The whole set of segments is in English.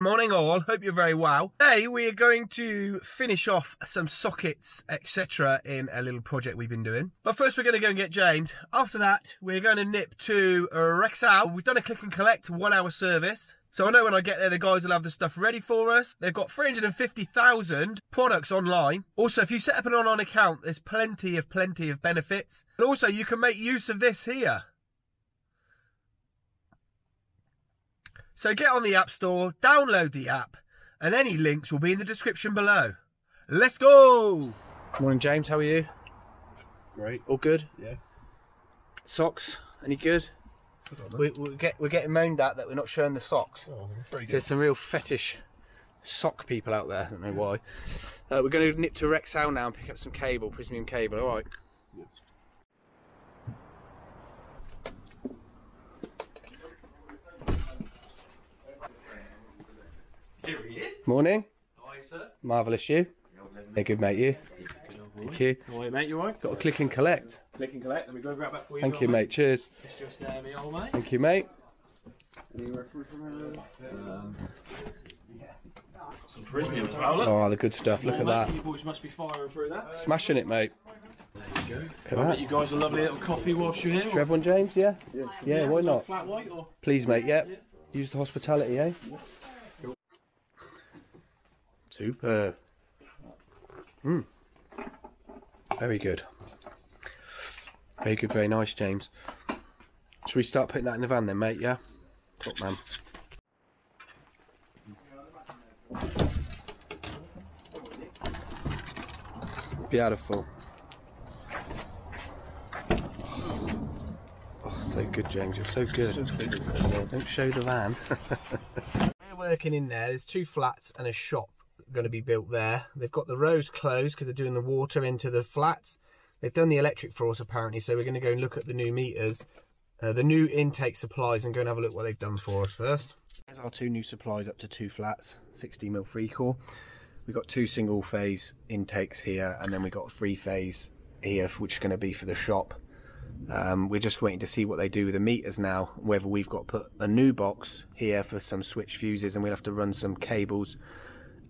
Morning all, hope you're very well. Today we are going to finish off some sockets etc in a little project we've been doing. But first we're going to go and get James. After that we're going to nip to Rexel. We've done a click and collect 1 hour service. So I know when I get there the guys will have the stuff ready for us. They've got 350,000 products online. Also if you set up an online account there's plenty of benefits. And also you can make use of this here. So get on the App Store, download the app, and any links will be in the description below. Let's go! Morning James, how are you? Great. All good? Yeah. Socks, any good? We're getting moaned at that we're not showing the socks. Oh, pretty good. So there's some real fetish sock people out there, I don't know why. We're going to nip to Rexel now and pick up some cable, Prysmian cable, alright? Yes. Here he is. Morning. How are you, sir? Marvellous, you? Yeah, good, mate, you? Good Thank you. How are you, mate? You alright? Got to click and collect. Click and collect. Let me go grab that for you. Thank you, mate. Cheers. It's just me, old mate. Thank you, mate. Some Prysmian as well, look. Oh, the good stuff. Look at that. You boys must be firing through that. Smashing it, mate. There you go. I'll bet you guys a lovely little coffee whilst you're here. For everyone, James, yeah? Yeah, yeah why not? Flat white or? Please, mate, yeah. Use the hospitality, eh? Super. Mm. Very good. Very good, very nice, James. Should we start putting that in the van then, mate, yeah? Top man. Beautiful. Oh, so good, James, you're so good. Don't show the van. We're working in there, there's two flats and a shop. Going to be built there. They've got the rows closed because they're doing the water into the flats. They've done the electric for us apparently, so we're going to go and look at the new meters, the new intake supplies, and go and have a look what they've done for us first. There's our two new supplies up to two flats, 60mm free core. We've got two single phase intakes here, and then we've got three phase here, which is going to be for the shop. We're just waiting to see what they do with the meters now, whether we've got to put a new box here for some switch fuses, and we'll have to run some cables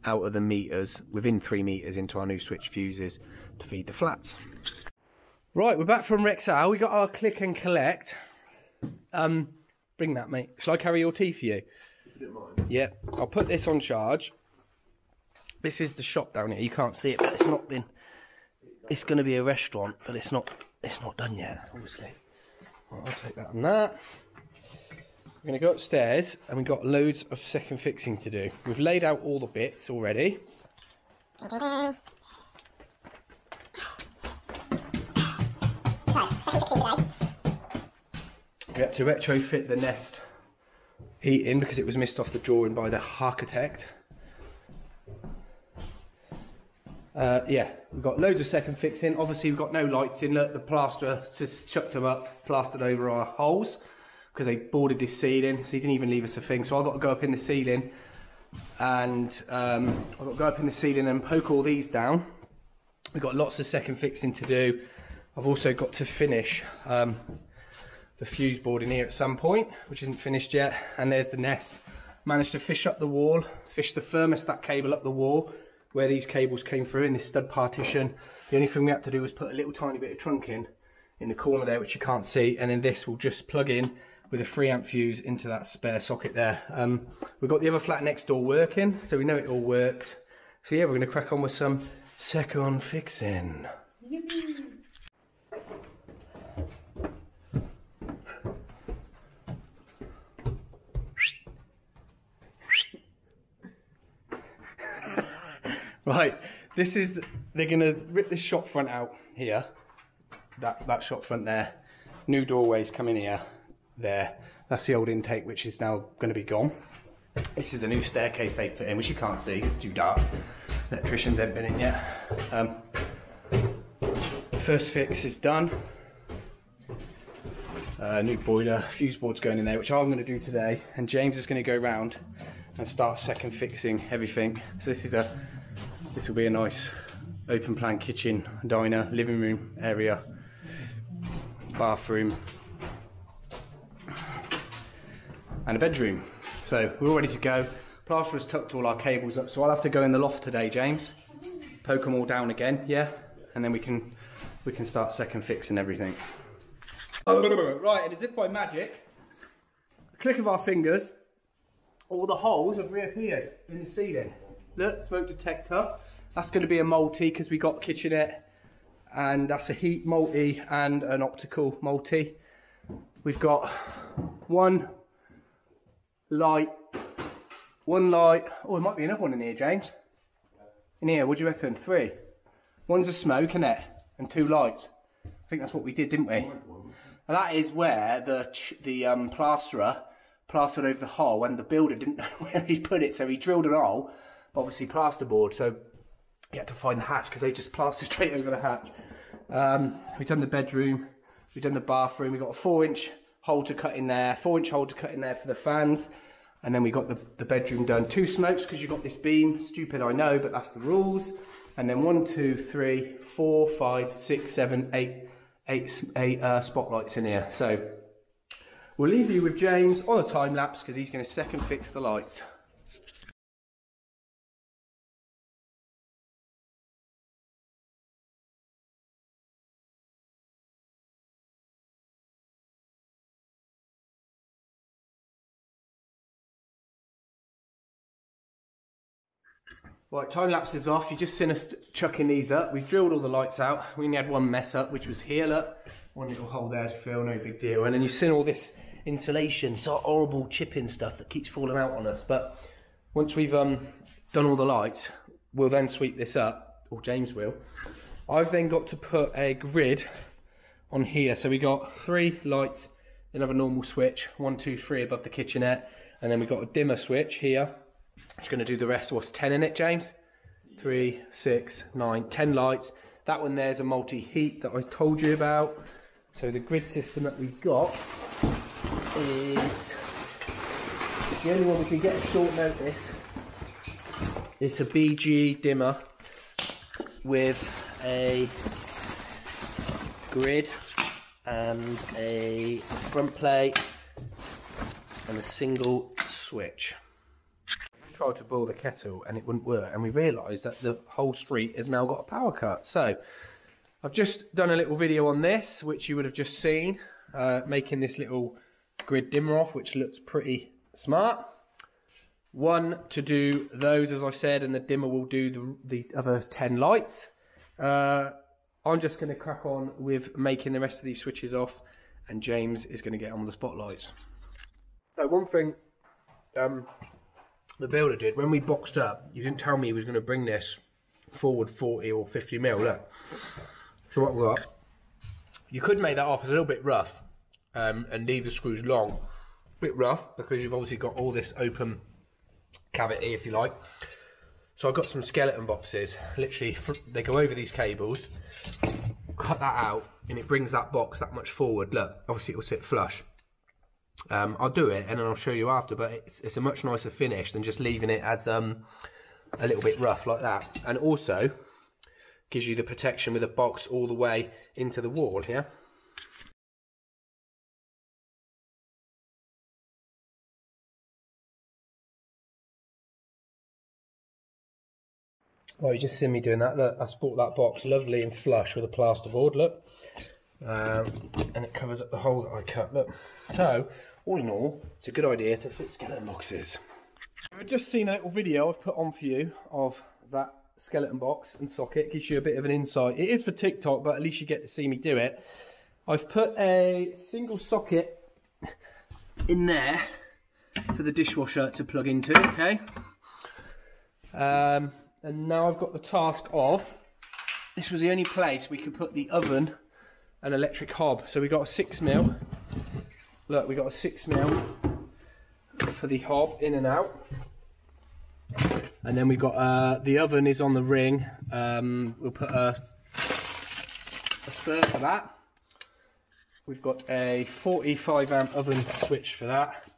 out of the meters within 3 meters into our new switch fuses to feed the flats. Right, we're back from Rexel. We got our click and collect. Bring that, mate. Shall I carry your tea for you? Yeah, I'll put this on charge. This is the shop down here. You can't see it, but it's not been. It's going to be a restaurant, but it's not. It's not done yet, obviously. Right, I'll take that and that. We're going to go upstairs, and we've got loads of second fixing to do. We've laid out all the bits already. So, second fixing today. We had to retrofit the Nest heating because it was missed off the drawing by the architect. Yeah, we've got loads of second fixing. Obviously, we've got no lights in. Look, the plasterer just chucked them up, plastered over our holes. Because they boarded this ceiling, so he didn't even leave us a thing. So I've got to go up in the ceiling, and I've got to go up in the ceiling and poke all these down. We've got lots of second fixing to do. I've also got to finish the fuse board in here at some point, which isn't finished yet. And there's the Nest. Managed to fish up the wall, fish the thermostat cable up the wall where these cables came through in this stud partition. The only thing we had to do was put a little tiny bit of trunk in the corner there, which you can't see, and then this will just plug in with a 3 amp fuse into that spare socket there. We've got the other flat next door working, so we know it all works. So yeah, we're gonna crack on with some second fixing. Right, this is, they're gonna rip this shop front out here. That shop front there. New doorways come in here. There, that's the old intake, which is now going to be gone. This is a new staircase they've put in, which you can't see, it's too dark. Electricians haven't been in yet. First fix is done. New boiler, fuse board's going in there, which I'm going to do today, and James is going to go round and start second fixing everything. So this will be a nice open plan kitchen, diner, living room area, bathroom, and a bedroom. So we're all ready to go. Plasterer's tucked all our cables up, so I'll have to go in the loft today, James. Poke them all down again, yeah? And then we can start second fixing everything. Right, and as if by magic, a click of our fingers, all the holes have reappeared in the ceiling. Look, smoke detector. That's going to be a multi because we got kitchenette, and that's a heat multi and an optical multi. We've got one light. Oh, there might be another one in here, James. In here, what do you reckon? Three. One's a smoke, isn't it? And two lights. I think that's what we did, didn't we? And that is where the plasterer plastered over the hole, and the builder didn't know where he put it, so he drilled an hole, but obviously plasterboard, so he had to find the hatch because they just plastered straight over the hatch. We've done the bedroom, we've done the bathroom, we've got a 4-inch hole to cut in there, 4-inch hole to cut in there for the fans, and then we got the bedroom done. 2 smokes because you've got this beam, stupid I know, but that's the rules. And then 1, 2, 3, 4, 5, 6, 7, 8 spotlights in here. So we'll leave you with James on a time lapse because he's going to second fix the lights. Right, time lapse is off. You've just seen us chucking these up. We've drilled all the lights out. We only had one mess up, which was here, look. One little hole there to fill, no big deal. And then you've seen all this insulation, sort of horrible chipping stuff that keeps falling out on us. But once we've done all the lights, we'll then sweep this up, or James will. I've then got to put a grid on here. So we got 3 lights, another normal switch, 1, 2, 3 above the kitchenette. And then we've got a dimmer switch here. It's going to do the rest. What's 10 in it, James? 3, 6, 9, 10 lights. That one there's a multi-heat that I told you about. So the grid system that we've got is, it's the only one we can get at short notice. It's a BG dimmer with a grid and a front plate and a single switch. Tried to boil the kettle and it wouldn't work, and we realised that the whole street has now got a power cut. So I've just done a little video on this, which you would have just seen, making this little grid dimmer off, which looks pretty smart. One to do those, as I said, and the dimmer will do the other 10 lights. I'm just going to crack on with making the rest of these switches off, and James is going to get on with the spotlights. So one thing the builder did, when we boxed up, you didn't tell me he was going to bring this forward 40 or 50 mil, look. So what we got, you could make that off, it's a little bit rough, and leave the screws long. A bit rough, because you've obviously got all this open cavity, if you like. So I've got some skeleton boxes, literally, they go over these cables, cut that out, and it brings that box that much forward, look, obviously it will sit flush. I'll do it and then I'll show you after, but it's a much nicer finish than just leaving it as a little bit rough like that, and also gives you the protection with a box all the way into the wall, yeah? Well, you just see me doing that, look, I bought that box lovely and flush with a plasterboard, look. And it covers up the hole that I cut, look. So, all in all, it's a good idea to fit skeleton boxes. I've just seen a little video I've put on for you of that skeleton box and socket. Gives you a bit of an insight. It is for TikTok, but at least you get to see me do it. I've put a single socket in there for the dishwasher to plug into, okay? And now I've got the task of, this was the only place we could put the oven an electric hob, so we got a 6 mil. Look, we got a 6 mil for the hob in and out, and then we got the oven is on the ring. We'll put a spur for that. We've got a 45 amp oven switch for that,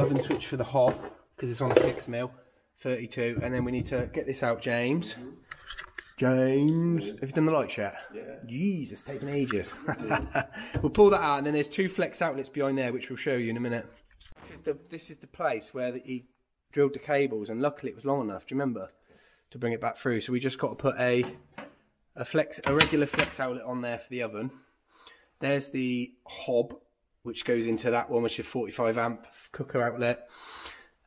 oven switch for the hob because it's on a 6 mil, 32, and then we need to get this out, James. James, have you done the lights yet? Yeah. Jesus, taking ages. We'll pull that out, and then there's 2 flex outlets behind there, which we'll show you in a minute. This is the place where he drilled the cables, and luckily it was long enough, do you remember, to bring it back through. So we just got to put a regular flex outlet on there for the oven. There's the hob, which goes into that one, which is 45 amp cooker outlet.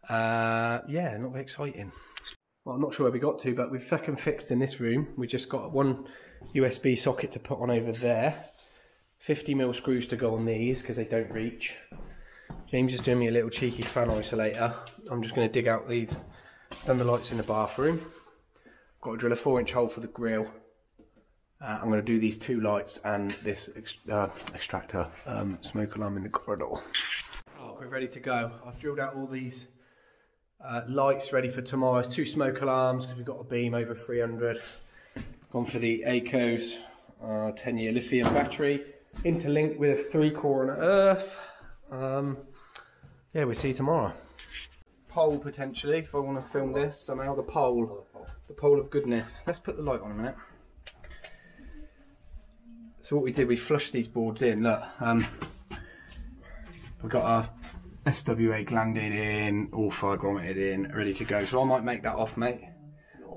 Yeah, not very exciting. Well, I'm not sure where we got to, but we've fucking fixed in this room. We just got one USB socket to put on over there. 50mm screws to go on these because they don't reach. James is doing me a little cheeky fan isolator. I'm just going to dig out these. Done the lights in the bathroom. Got to drill a 4-inch hole for the grill. I'm going to do these two lights and this extractor smoke alarm in the corridor. Oh, we're ready to go. I've drilled out all these lights ready for tomorrow. It's two smoke alarms because we've got a beam over 300. Gone for the ACOS 10-year lithium battery, interlinked with a 3-core and earth. Yeah, we'll see you tomorrow. Pole potentially, if I want to film this somehow. The pole of goodness. Let's put the light on a minute. So what we did, we flushed these boards in. Look, we've got our SWA glanded in, all fibergrammeted in, ready to go. So I might make that off, mate,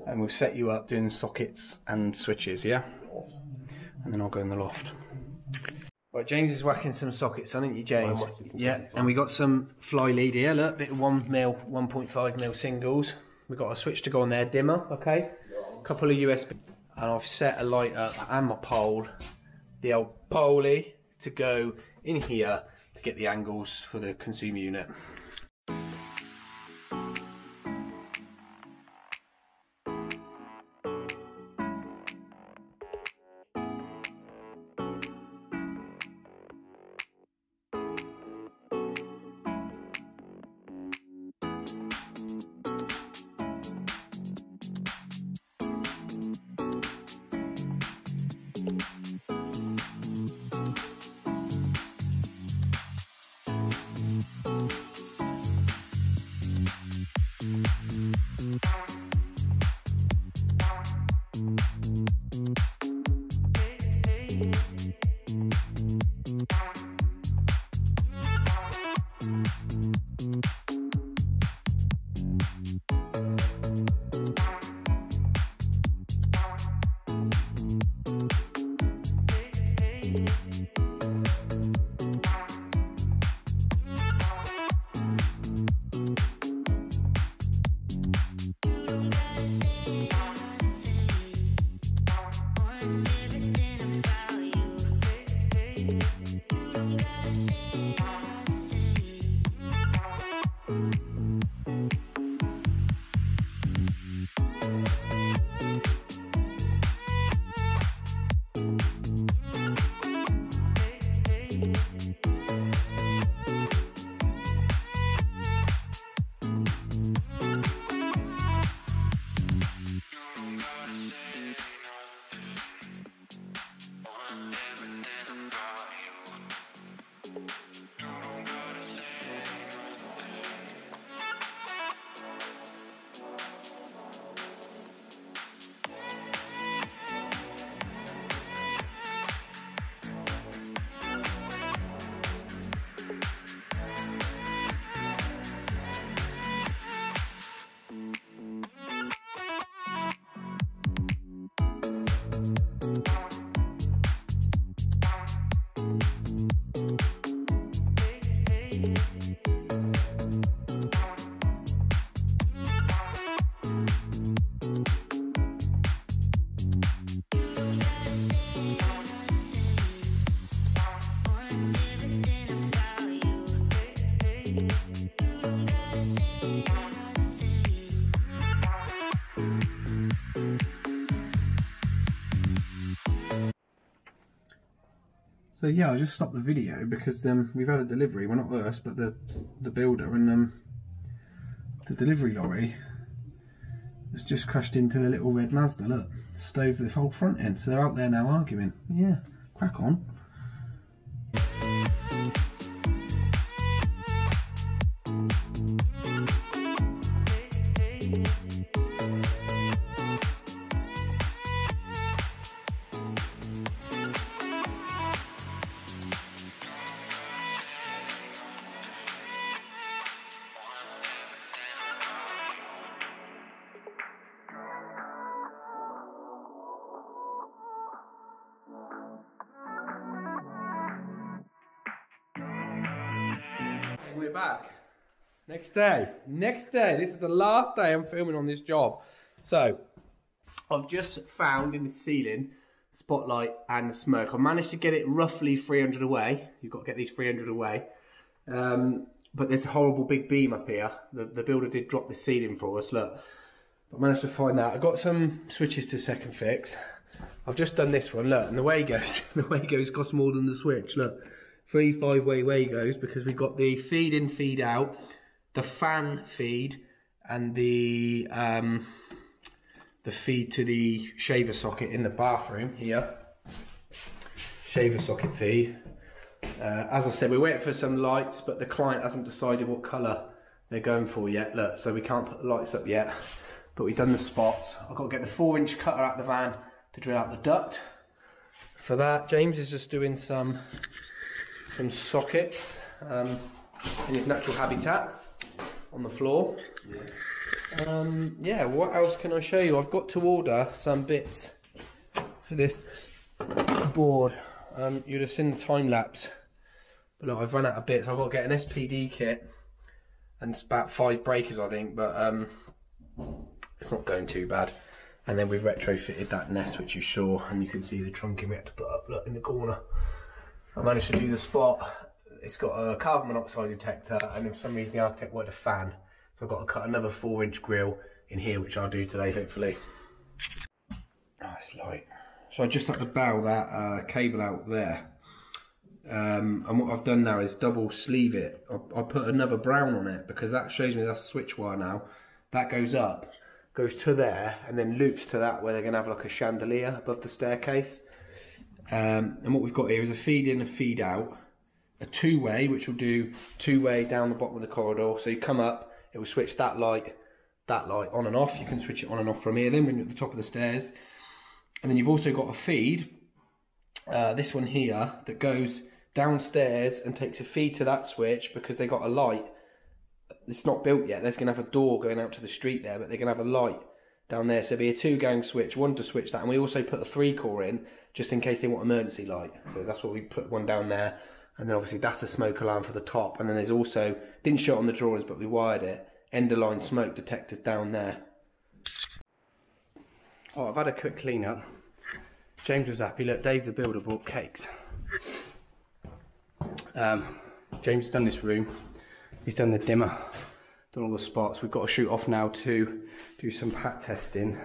and we'll set you up doing sockets and switches, yeah? And then I'll go in the loft. Right, James is whacking some sockets, aren't you, James? Yeah, and we got some fly lead here, look, bit of 1mm, 1.5mm singles. We've got a switch to go on there, dimmer, okay? Couple of USB, and I've set a light up and my pole. The old poley to go in here to get the angles for the consumer unit. So yeah, I'll just stop the video because we've had a delivery, well not us, but the builder, and the delivery lorry has just crashed into the little red Mazda, look, stove the whole front end, so they're out there now arguing. Yeah, crack on. back. Next day, this is the last day I'm filming on this job. So I've just found in the ceiling the spotlight and the smoke. I managed to get it roughly 300 away. You've got to get these 300 away. But there's a horrible big beam up here. The builder did drop the ceiling for us, look. I managed to find that. I got some switches to second fix. I've just done this one, look, and the way goes. The way goes costs more than the switch, look. 3 5-way goes, because we've got the feed in, feed out, the fan feed, and the feed to the shaver socket in the bathroom here. Shaver socket feed. As I said, we're waiting for some lights, but the client hasn't decided what colour they're going for yet, look, so we can't put the lights up yet, but we've done the spots. I've got to get the 4-inch cutter out of the van to drill out the duct. For that, James is just doing some sockets in his natural habitat on the floor. Yeah. Yeah, what else can I show you? I've got to order some bits for this board. You'd have seen the time lapse, but look, I've run out of bits. I've got to get an SPD kit and about 5 breakers, I think, but it's not going too bad. And then we've retrofitted that Nest, which you saw, and you can see the trunking we had to put up, look, in the corner. I managed to do the spot. It's got a carbon monoxide detector, and for some reason the architect wanted a fan, so I've got to cut another 4-inch grill in here, which I'll do today, hopefully. Nice light. So I just had to bow that cable out there. And what I've done now is double sleeve it. I put another brown on it, because that shows me that's a switch wire now. That goes up, goes to there, and then loops to that where they're gonna have like a chandelier above the staircase. And what we've got here is a feed in, a feed out, a 2-way, which will do 2-way down the bottom of the corridor. So you come up, it will switch that light on and off. You can switch it on and off from here then when you're at the top of the stairs. And then you've also got a feed, this one here, that goes downstairs and takes a feed to that switch, because they got a light. It's not built yet. There's gonna have a door going out to the street there, but they're gonna have a light down there. So it'll be a 2-gang switch, one to switch that, and we also put a 3-core in just in case they want emergency light. So that's what we put one down there, and then obviously that's a smoke alarm for the top. And then there's also, didn't show it on the drawings, but we wired it, end-of-line smoke detectors down there. Oh, I've had a quick clean up. James was happy. Look, Dave the builder bought cakes. James has done this room. He's done the dimmer, done all the spots. We've got to shoot off now to do some pat testing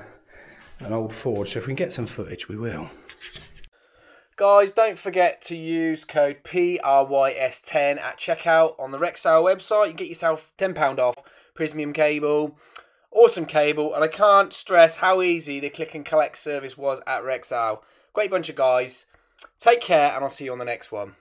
and old Ford, so if we can get some footage, we will. Guys, don't forget to use code PRYS10 at checkout on the Rexel website. You get yourself £10 off Prysmian cable. Awesome cable, and I can't stress how easy the click and collect service was at Rexel. Great bunch of guys. Take care, and I'll see you on the next one.